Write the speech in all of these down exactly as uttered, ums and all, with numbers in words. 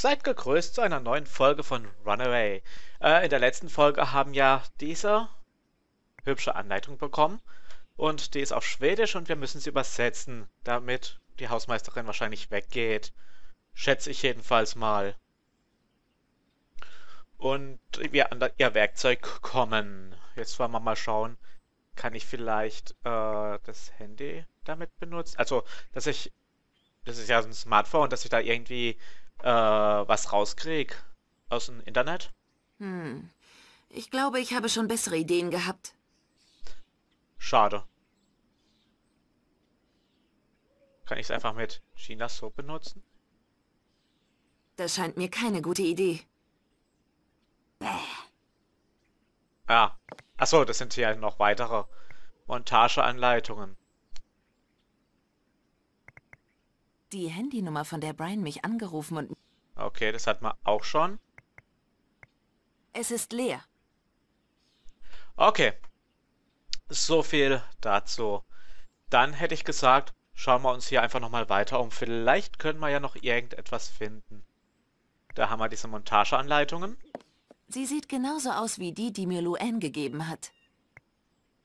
Seid gegrüßt zu einer neuen Folge von Runaway. Äh, in der letzten Folge haben ja diese hübsche Anleitung bekommen und die ist auf Schwedisch und wir müssen sie übersetzen, damit die Hausmeisterin wahrscheinlich weggeht. Schätze ich jedenfalls mal. Und wir an ihr Werkzeug kommen. Jetzt wollen wir mal schauen, kann ich vielleicht äh, das Handy damit benutzen? Also, dass ich, das ist ja so ein Smartphone, dass ich da irgendwie äh, was rauskriege aus dem Internet. Hm, ich glaube, ich habe schon bessere Ideen gehabt. Schade. Kann ich es einfach mit China Soap benutzen? Das scheint mir keine gute Idee. Bäh. Ja. Achso, das sind hier noch weitere Montageanleitungen. Die Handynummer, von der Brian mich angerufen und... Okay, das hatten wir auch schon. Es ist leer. Okay. So viel dazu. Dann hätte ich gesagt, schauen wir uns hier einfach nochmal weiter um. Vielleicht können wir ja noch irgendetwas finden. Da haben wir diese Montageanleitungen. Sie sieht genauso aus wie die, die mir Luanne gegeben hat.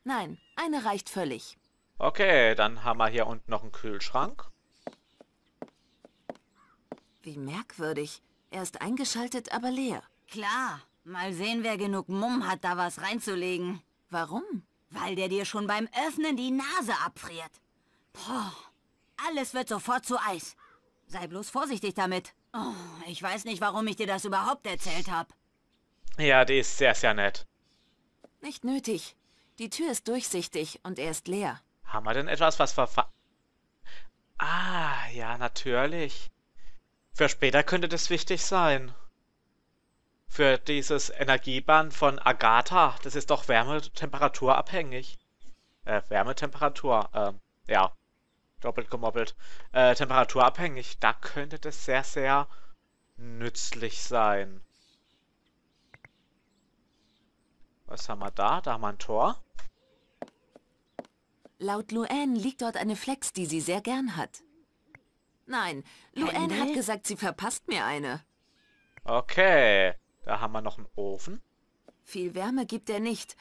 Nein, eine reicht völlig. Okay, dann haben wir hier unten noch einen Kühlschrank. Wie merkwürdig. Er ist eingeschaltet, aber leer. Klar. Mal sehen, wer genug Mumm hat, da was reinzulegen. Warum? Weil der dir schon beim Öffnen die Nase abfriert. Boah, alles wird sofort zu Eis. Sei bloß vorsichtig damit. Oh, ich weiß nicht, warum ich dir das überhaupt erzählt habe. Ja, die ist sehr, sehr nett. Nicht nötig. Die Tür ist durchsichtig und er ist leer. Haben wir denn etwas, was verfa... Ah, ja, natürlich. Für später könnte das wichtig sein. Für dieses Energieband von Agatha. Das ist doch wärmetemperaturabhängig. Äh, Wärmetemperatur, ähm, ja. Doppelt gemoppelt. Äh, temperaturabhängig. Da könnte das sehr, sehr nützlich sein. Was haben wir da? Da haben wir ein Tor. Laut Luanne liegt dort eine Flex, die sie sehr gern hat. Nein, Luanne hat gesagt, sie verpasst mir eine. Okay, da haben wir noch einen Ofen. Viel Wärme gibt er nicht,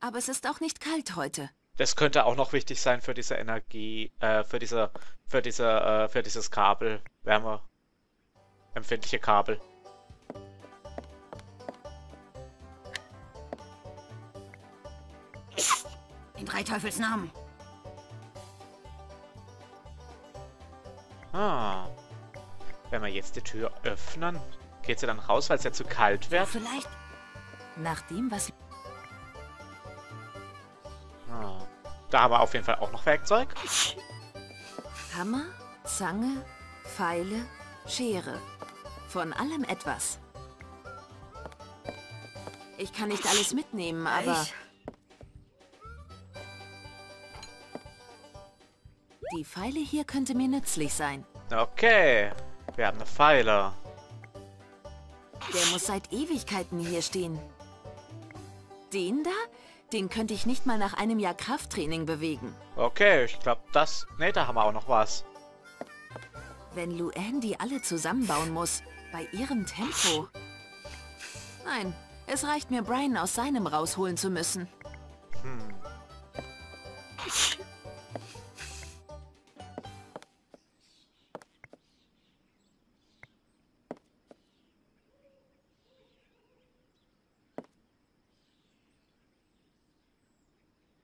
aber es ist auch nicht kalt heute. Das könnte auch noch wichtig sein für diese Energie, äh, für diese, für diese, äh, für dieses Kabel, wärmeempfindliche Kabel. In drei Teufels Namen. Ah. Wenn wir jetzt die Tür öffnen, geht sie dann raus, weil es ja zu kalt wird? Vielleicht. Nach dem, was... Ah. Da haben wir auf jeden Fall auch noch Werkzeug. Hammer, Zange, Pfeile, Schere. Von allem etwas. Ich kann nicht alles mitnehmen, aber... Die Pfeile hier könnte mir nützlich sein. Okay, wir haben eine Pfeile. Der muss seit Ewigkeiten hier stehen. Den da? Den könnte ich nicht mal nach einem Jahr Krafttraining bewegen. Okay, ich glaube das... Ne, da haben wir auch noch was. Wenn Luanne die alle zusammenbauen muss, bei ihrem Tempo... Nein, es reicht mir, Brian aus seinem rausholen zu müssen. Hm.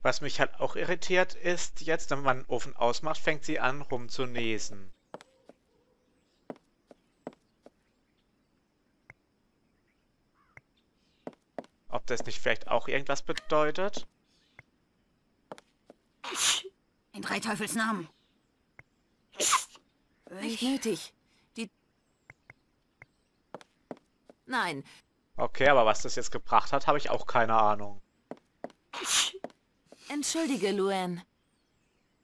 Was mich halt auch irritiert ist, jetzt, wenn man den Ofen ausmacht, fängt sie an, rumzunäsen. Ob das nicht vielleicht auch irgendwas bedeutet? In drei Teufels Namen. Nicht nötig. Die... Nein. Okay, aber was das jetzt gebracht hat, habe ich auch keine Ahnung. Entschuldige, Luanne.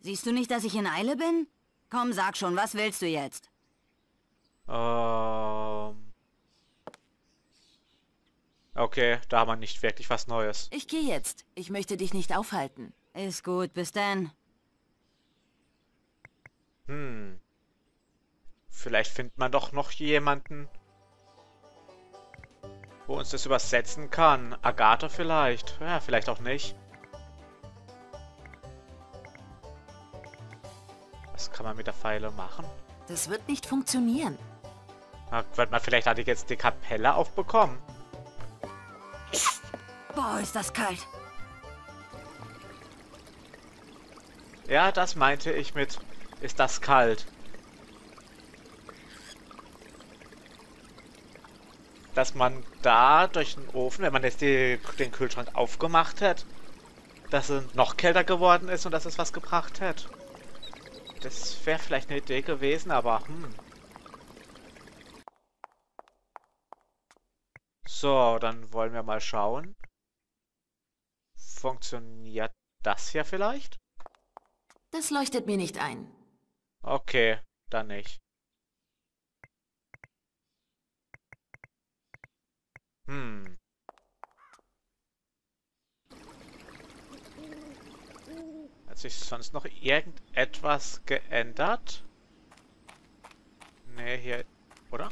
Siehst du nicht, dass ich in Eile bin? Komm, sag schon, was willst du jetzt? Ähm... Okay, da haben wir nicht wirklich was Neues. Ich gehe jetzt. Ich möchte dich nicht aufhalten. Ist gut, bis dann. Hm. Vielleicht findet man doch noch jemanden, wo uns das übersetzen kann. Agatha vielleicht. Ja, vielleicht auch nicht. Was kann man mit der Pfeile machen? Das wird nicht funktionieren. Na, wird man, vielleicht hatte ich jetzt die Kapelle aufbekommen. Boah, ist das kalt. Ja, das meinte ich mit, ist das kalt. Dass man da durch den Ofen, wenn man jetzt die, den Kühlschrank aufgemacht hätte, dass es noch kälter geworden ist und dass es was gebracht hätte. Das wäre vielleicht eine Idee gewesen, aber hm. So, dann wollen wir mal schauen. Funktioniert das hier vielleicht? Das leuchtet mir nicht ein. Okay, dann nicht. Hm. Hat sich sonst noch irgendetwas geändert? Nee, hier... Oder?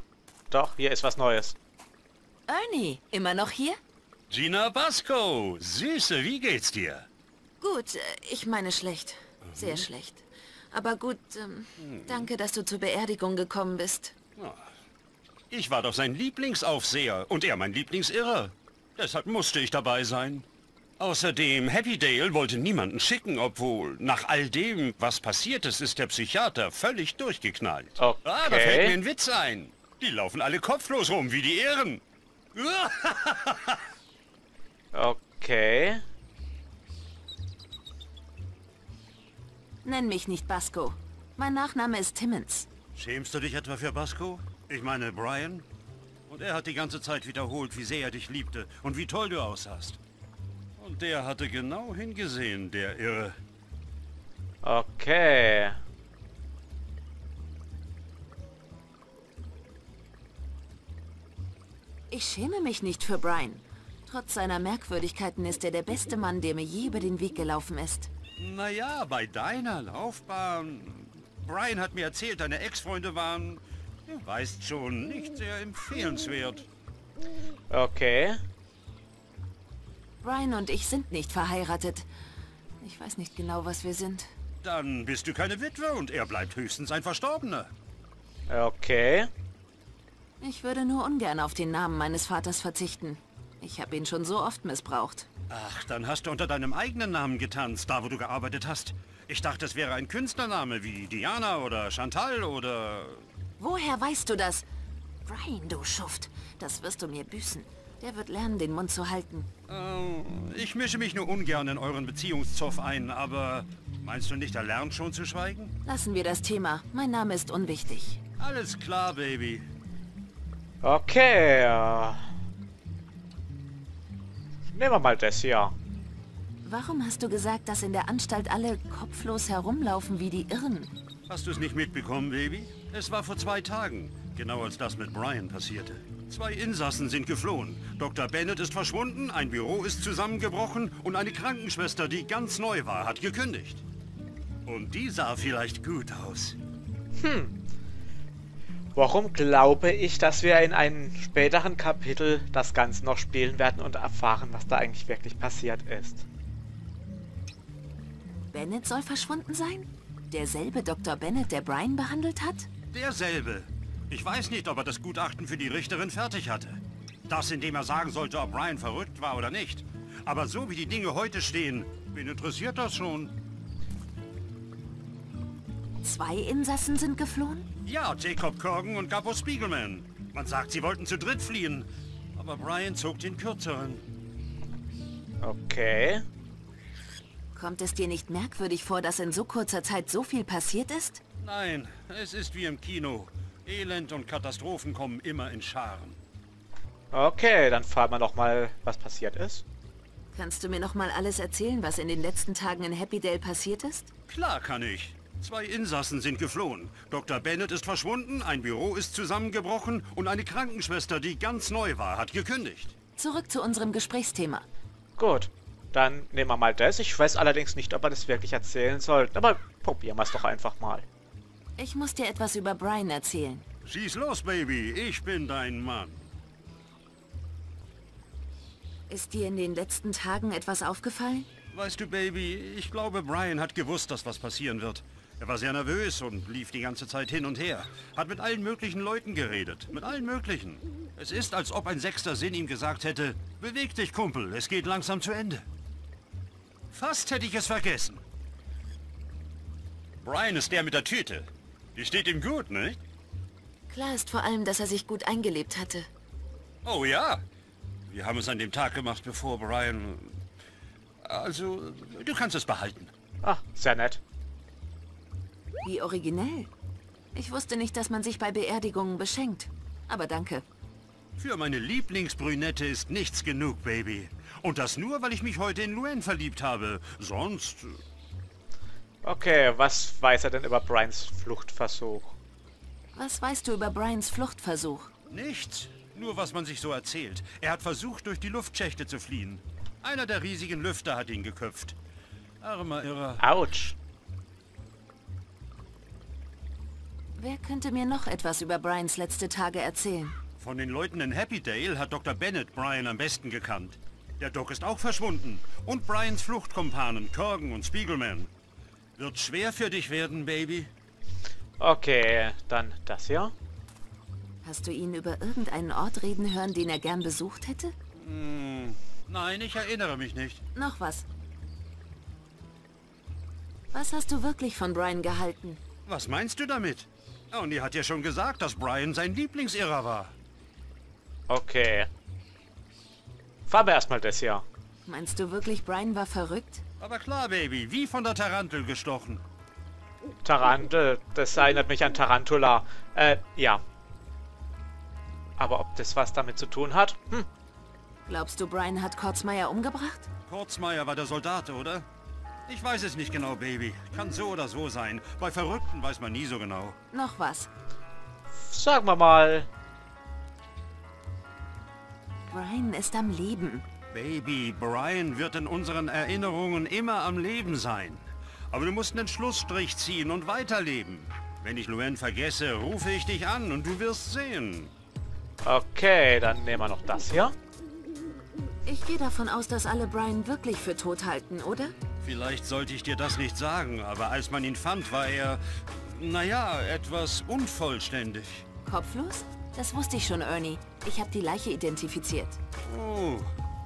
Doch, hier ist was Neues. Ernie, immer noch hier? Gina Basco, Süße, wie geht's dir? Gut, ich meine schlecht. Sehr mhm. schlecht. Aber gut, ähm, mhm. danke, dass du zur Beerdigung gekommen bist. Ja. Ich war doch sein Lieblingsaufseher und er mein Lieblingsirrer. Deshalb musste ich dabei sein. Außerdem, Happy Dale wollte niemanden schicken, obwohl nach all dem, was passiert ist, ist der Psychiater völlig durchgeknallt. Okay. Ah, da fällt mir ein Witz ein. Die laufen alle kopflos rum, wie die Irren. Okay. Nenn mich nicht Basco. Mein Nachname ist Timmins. Schämst du dich etwa für Basco? Ich meine, Brian. Und er hat die ganze Zeit wiederholt, wie sehr er dich liebte und wie toll du aussahst. Und der hatte genau hingesehen, der Irre. Okay. Ich schäme mich nicht für Brian. Trotz seiner Merkwürdigkeiten ist er der beste Mann, der mir je über den Weg gelaufen ist. Naja, bei deiner Laufbahn... Brian hat mir erzählt, deine Ex-Freunde waren... Du weißt schon, nicht sehr empfehlenswert. Okay. Brian und ich sind nicht verheiratet. Ich weiß nicht genau, was wir sind. Dann bist du keine Witwe und er bleibt höchstens ein Verstorbener. Okay. Ich würde nur ungern auf den Namen meines Vaters verzichten. Ich habe ihn schon so oft missbraucht. Ach, dann hast du unter deinem eigenen Namen getanzt, da wo du gearbeitet hast. Ich dachte, es wäre ein Künstlername wie Diana oder Chantal oder... Woher weißt du das? Brian, du Schuft. Das wirst du mir büßen. Der wird lernen, den Mund zu halten. Äh, ich mische mich nur ungern in euren Beziehungszoff ein, aber... Meinst du nicht, er lernt schon zu schweigen? Lassen wir das Thema. Mein Name ist unwichtig. Alles klar, Baby. Okay. Nehmen wir mal das hier. Warum hast du gesagt, dass in der Anstalt alle kopflos herumlaufen wie die Irren? Hast du es nicht mitbekommen, Baby? Es war vor zwei Tagen, genau als das mit Brian passierte. Zwei Insassen sind geflohen. Doktor Bennett ist verschwunden, ein Büro ist zusammengebrochen und eine Krankenschwester, die ganz neu war, hat gekündigt. Und die sah vielleicht gut aus. Hm. Warum glaube ich, dass wir in einem späteren Kapitel das Ganze noch spielen werden und erfahren, was da eigentlich wirklich passiert ist? Bennett soll verschwunden sein? Derselbe Doktor Bennett, der Brian behandelt hat? Derselbe. Ich weiß nicht, ob er das Gutachten für die Richterin fertig hatte. Das, indem er sagen sollte, ob Brian verrückt war oder nicht. Aber so wie die Dinge heute stehen, wen interessiert das schon? Zwei Insassen sind geflohen? Ja, Jacob Kurgan und Gabo Spiegelman. Man sagt, sie wollten zu dritt fliehen. Aber Brian zog den Kürzeren. Okay. Kommt es dir nicht merkwürdig vor, dass in so kurzer Zeit so viel passiert ist? Nein, es ist wie im Kino. Elend und Katastrophen kommen immer in Scharen. Okay, dann fahren wir noch mal, was passiert ist. Kannst du mir noch mal alles erzählen, was in den letzten Tagen in Happy Dale passiert ist? Klar kann ich. Zwei Insassen sind geflohen. Doktor Bennett ist verschwunden, ein Büro ist zusammengebrochen und eine Krankenschwester, die ganz neu war, hat gekündigt. Zurück zu unserem Gesprächsthema. Gut. Dann nehmen wir mal das. Ich weiß allerdings nicht, ob wir das wirklich erzählen sollten. Aber probieren wir es doch einfach mal. Ich muss dir etwas über Brian erzählen. Schieß los, Baby. Ich bin dein Mann. Ist dir in den letzten Tagen etwas aufgefallen? Weißt du, Baby, ich glaube, Brian hat gewusst, dass was passieren wird. Er war sehr nervös und lief die ganze Zeit hin und her. Hat mit allen möglichen Leuten geredet. Mit allen möglichen. Es ist, als ob ein sechster Sinn ihm gesagt hätte, beweg dich, Kumpel, es geht langsam zu Ende. Fast hätte ich es vergessen. Brian ist der mit der Tüte. Die steht ihm gut, nicht? Klar ist vor allem, dass er sich gut eingelebt hatte. Oh ja. Wir haben es an dem Tag gemacht, bevor Brian... Also, du kannst es behalten. Ah, sehr nett. Wie originell. Ich wusste nicht, dass man sich bei Beerdigungen beschenkt. Aber danke. Für meine Lieblingsbrünette ist nichts genug, Baby. Und das nur, weil ich mich heute in Luanne verliebt habe. Sonst... Okay, was weiß er denn über Brians Fluchtversuch? Was weißt du über Brians Fluchtversuch? Nichts. Nur was man sich so erzählt. Er hat versucht, durch die Luftschächte zu fliehen. Einer der riesigen Lüfter hat ihn geköpft. Armer Irrer. Autsch. Wer könnte mir noch etwas über Brians letzte Tage erzählen? Von den Leuten in Happy Dale hat Doktor Bennett Brian am besten gekannt. Der Doc ist auch verschwunden. Und Brians Fluchtkumpanen, Kurgan und Spiegelman. Wird schwer für dich werden, Baby. Okay, dann das hier. Hast du ihn über irgendeinen Ort reden hören, den er gern besucht hätte? Hm, nein, ich erinnere mich nicht. Noch was. Was hast du wirklich von Brian gehalten? Was meinst du damit? Ernie hat ja schon gesagt, dass Brian sein Lieblingsirrer war. Okay. Fahr erstmal das hier. Meinst du wirklich, Brian war verrückt? Aber klar, Baby, wie von der Tarantel gestochen. Tarantel, das erinnert mich an Tarantula. Äh, ja. Aber ob das was damit zu tun hat? Hm. Glaubst du, Brian hat Kordsmeier umgebracht? Kordsmeier war der Soldat, oder? Ich weiß es nicht genau, Baby. Kann so oder so sein. Bei Verrückten weiß man nie so genau. Noch was? Sagen wir mal. Brian ist am Leben. Baby, Brian wird in unseren Erinnerungen immer am Leben sein. Aber du musst einen Schlussstrich ziehen und weiterleben. Wenn ich Luanne vergesse, rufe ich dich an und du wirst sehen. Okay, dann nehmen wir noch das hier. Ich gehe davon aus, dass alle Brian wirklich für tot halten, oder? Vielleicht sollte ich dir das nicht sagen, aber als man ihn fand, war er, naja, etwas unvollständig. Kopflos? Das wusste ich schon, Ernie. Ich habe die Leiche identifiziert. Oh,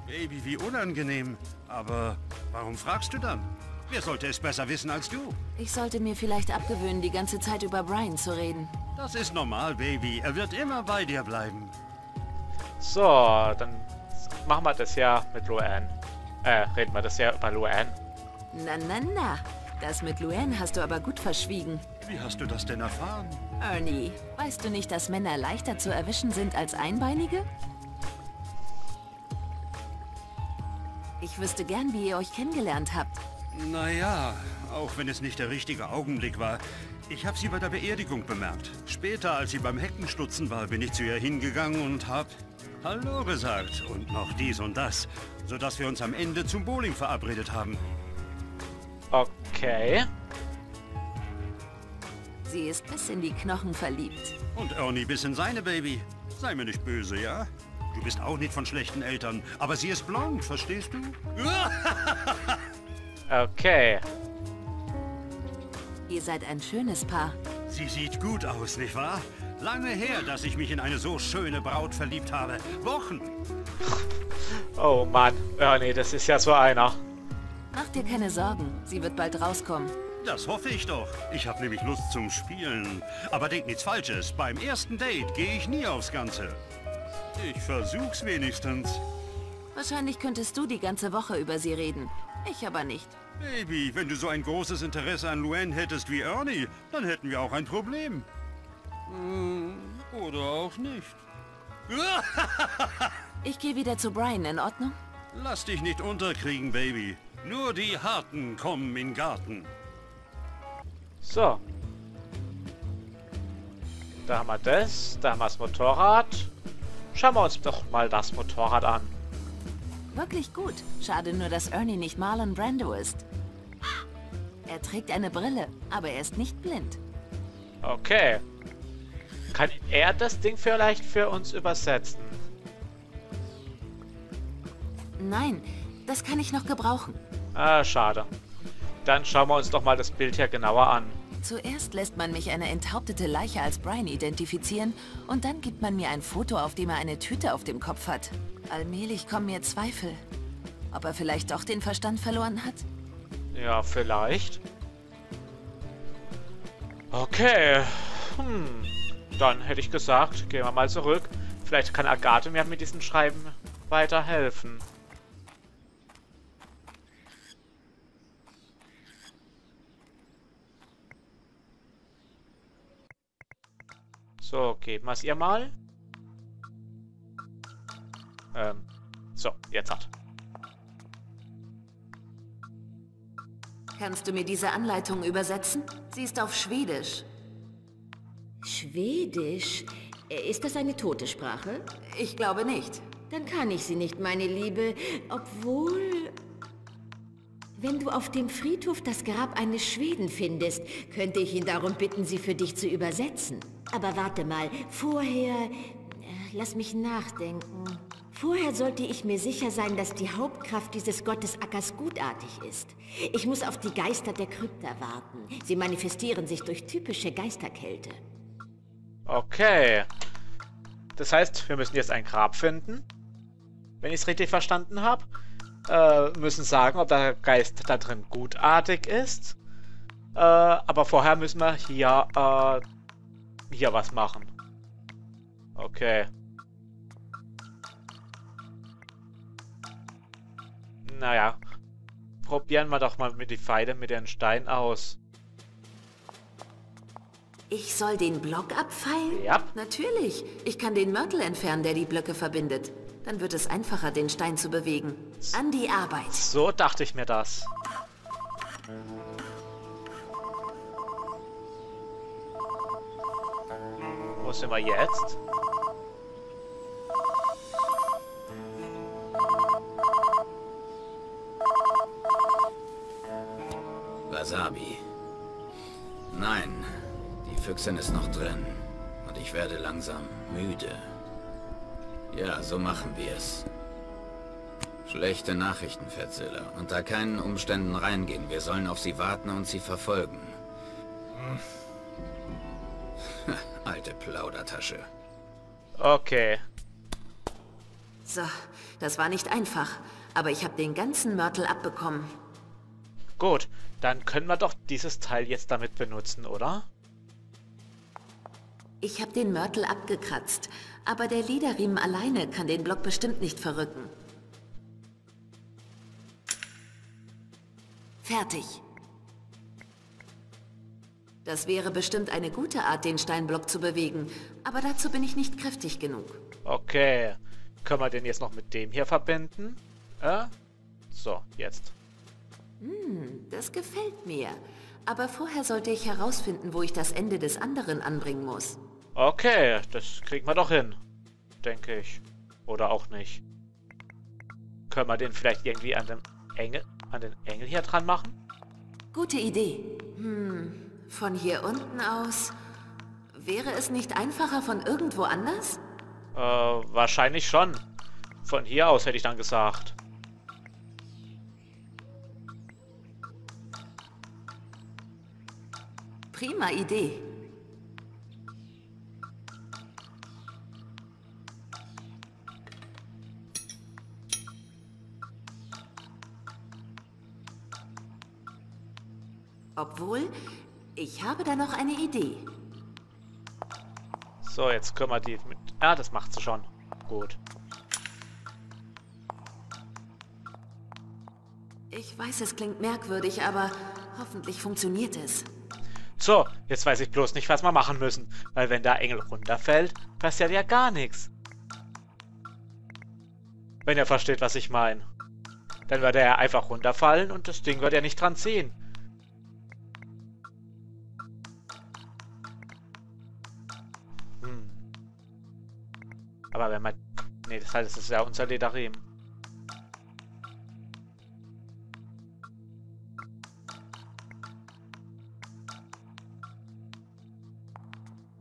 Baby, wie unangenehm. Aber warum fragst du dann? Wer sollte es besser wissen als du? Ich sollte mir vielleicht abgewöhnen, die ganze Zeit über Brian zu reden. Das ist normal, Baby. Er wird immer bei dir bleiben. So, dann machen wir das ja mit Luanne. Äh, reden wir das ja über Luanne. Na, na, na. Das mit Luanne hast du aber gut verschwiegen. Wie hast du das denn erfahren? Ernie, weißt du nicht, dass Männer leichter zu erwischen sind als Einbeinige? Ich wüsste gern, wie ihr euch kennengelernt habt. Naja, auch wenn es nicht der richtige Augenblick war. Ich habe sie bei der Beerdigung bemerkt. Später, als sie beim Heckenstutzen war, bin ich zu ihr hingegangen und habe Hallo gesagt und noch dies und das, sodass wir uns am Ende zum Bowling verabredet haben. Okay. Sie ist bis in die Knochen verliebt. Und Ernie bis in seine, Baby. Sei mir nicht böse, ja? Du bist auch nicht von schlechten Eltern, aber sie ist blond, verstehst du? Okay. Ihr seid ein schönes Paar. Sie sieht gut aus, nicht wahr? Lange her, dass ich mich in eine so schöne Braut verliebt habe. Wochen. Oh Mann, Ernie, das ist ja so einer. Mach dir keine Sorgen, sie wird bald rauskommen. Das hoffe ich doch. Ich habe nämlich Lust zum Spielen. Aber denk nichts Falsches, beim ersten Date gehe ich nie aufs Ganze. Ich versuch's wenigstens. Wahrscheinlich könntest du die ganze Woche über sie reden. Ich aber nicht. Baby, wenn du so ein großes Interesse an Luanne hättest wie Ernie, dann hätten wir auch ein Problem. Oder auch nicht. Ich gehe wieder zu Brian, in Ordnung? Lass dich nicht unterkriegen, Baby. Nur die Harten kommen in den Garten. So. Da haben wir das, da haben wir das Motorrad. Schauen wir uns doch mal das Motorrad an. Wirklich gut. Schade nur, dass Ernie nicht Marlon Brando ist. Er trägt eine Brille, aber er ist nicht blind. Okay. Kann er das Ding vielleicht für uns übersetzen? Nein, das kann ich noch gebrauchen. Ah, schade. Dann schauen wir uns doch mal das Bild hier genauer an. Zuerst lässt man mich eine enthauptete Leiche als Brian identifizieren und dann gibt man mir ein Foto, auf dem er eine Tüte auf dem Kopf hat. Allmählich kommen mir Zweifel. Ob er vielleicht doch den Verstand verloren hat? Ja, vielleicht. Okay. Hm. Dann hätte ich gesagt, gehen wir mal zurück. Vielleicht kann Agatha mir mit diesen Schreiben weiterhelfen. So, geben wir es ihr mal. Ähm, so, jetzt hat. Kannst du mir diese Anleitung übersetzen? Sie ist auf Schwedisch. Schwedisch? Ist das eine tote Sprache? Ich glaube nicht. Dann kann ich sie nicht, meine Liebe. Obwohl... Wenn du auf dem Friedhof das Grab eines Schweden findest, könnte ich ihn darum bitten, sie für dich zu übersetzen. Aber warte mal, vorher... Lass mich nachdenken. Vorher sollte ich mir sicher sein, dass die Hauptkraft dieses Gottesackers gutartig ist. Ich muss auf die Geister der Krypta warten. Sie manifestieren sich durch typische Geisterkälte. Okay. Das heißt, wir müssen jetzt ein Grab finden. Wenn ich es richtig verstanden habe. Äh, müssen sagen, ob der Geist da drin gutartig ist. Äh, aber vorher müssen wir hier... Äh, hier was machen. Okay. Naja. Probieren wir doch mal mit die Pfeile mit den Steinen aus. Ich soll den Block abfeilen? Ja. Natürlich. Ich kann den Mörtel entfernen, der die Blöcke verbindet. Dann wird es einfacher, den Stein zu bewegen. An die Arbeit. So dachte ich mir das. Wo sind wir jetzt? Wasabi. Nein, die Füchsin ist noch drin. Und ich werde langsam müde. Ja, so machen wir es. Schlechte Nachrichten, Fettseeler. Unter keinen Umständen reingehen. Wir sollen auf sie warten und sie verfolgen. Hm. Alte Plaudertasche. Okay. So, das war nicht einfach, aber ich habe den ganzen Mörtel abbekommen. Gut, dann können wir doch dieses Teil jetzt damit benutzen, oder? Ich habe den Mörtel abgekratzt, aber der Lederriemen alleine kann den Block bestimmt nicht verrücken. Fertig. Das wäre bestimmt eine gute Art, den Steinblock zu bewegen, aber dazu bin ich nicht kräftig genug. Okay, können wir den jetzt noch mit dem hier verbinden? Äh? So, jetzt. Hm, das gefällt mir. Aber vorher sollte ich herausfinden, wo ich das Ende des anderen anbringen muss. Okay, das kriegen wir doch hin, denke ich. Oder auch nicht. Können wir den vielleicht irgendwie an den Engel, an den Engel hier dran machen? Gute Idee. Hm... Von hier unten aus... Wäre es nicht einfacher von irgendwo anders? Äh, wahrscheinlich schon. Von hier aus hätte ich dann gesagt. Prima Idee. Obwohl... Ich habe da noch eine Idee. So, jetzt können wir die mit... Ah, das macht sie schon. Gut. Ich weiß, es klingt merkwürdig, aber hoffentlich funktioniert es. So, jetzt weiß ich bloß nicht, was wir machen müssen. Weil wenn der Engel runterfällt, passiert ja gar nichts. Wenn ihr versteht, was ich meine. Dann wird er einfach runterfallen und das Ding wird ja nicht dran ziehen. Aber wenn man... Ne, das heißt, das ist ja unser Lederriemen.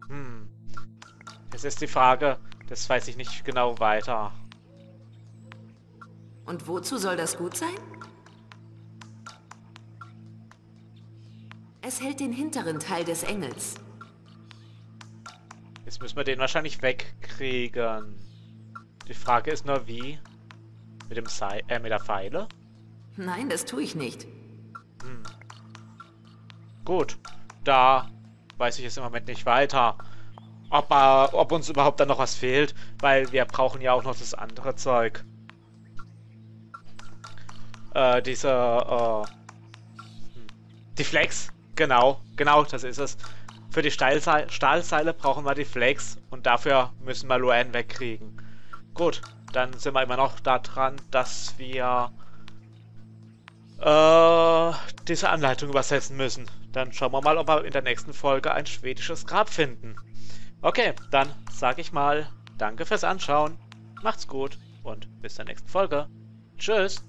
Hm. Das ist die Frage. Das weiß ich nicht genau weiter. Und wozu soll das gut sein? Es hält den hinteren Teil des Engels. Jetzt müssen wir den wahrscheinlich wegkriegen. Die Frage ist nur, wie? Mit dem Seil, äh, mit der Pfeile? Nein, das tue ich nicht. Hm. Gut, da weiß ich jetzt im Moment nicht weiter, ob, äh, ob uns überhaupt dann noch was fehlt, weil wir brauchen ja auch noch das andere Zeug. Äh, diese, äh, die Flex, genau, genau, das ist es. Für die Stahlseile, Stahlseile brauchen wir die Flex und dafür müssen wir Luanne wegkriegen. Gut, dann sind wir immer noch da dran, dass wir äh, diese Anleitung übersetzen müssen. Dann schauen wir mal, ob wir in der nächsten Folge ein schwedisches Grab finden. Okay, dann sage ich mal, danke fürs Anschauen, macht's gut und bis zur nächsten Folge. Tschüss!